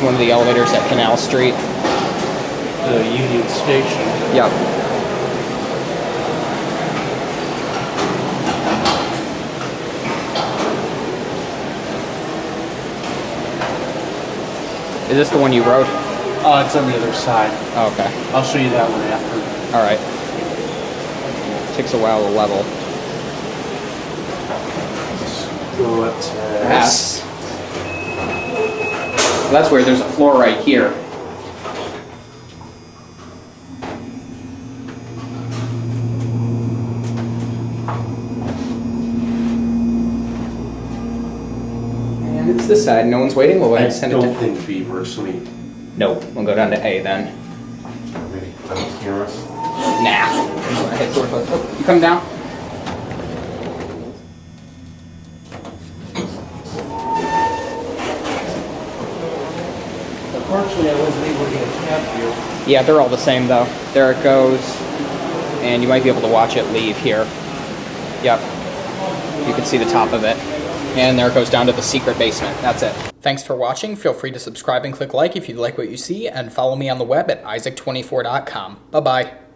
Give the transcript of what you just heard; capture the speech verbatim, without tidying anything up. It's one of the elevators at Canal Street. The Union Station. Yep. Is this the one you rode? Oh, it's on the other side. Oh, okay. I'll show you that one after. All right. Takes a while to level. Go up to S. Well, that's weird. There's a floor right here. And it's this side. No one's waiting. Well, I I don't think B works for me. Nope. We'll go down to A then. Ready? Nah. You come down. Unfortunately, I wasn't able to get a cab here. Yeah, they're all the same though. There it goes, and you might be able to watch it leave here. Yep, you can see the top of it. And there it goes down to the secret basement. That's it. Thanks for watching. Feel free to subscribe and click like if you like what you see, and follow me on the web at isaac twenty-four dot com. Bye-bye.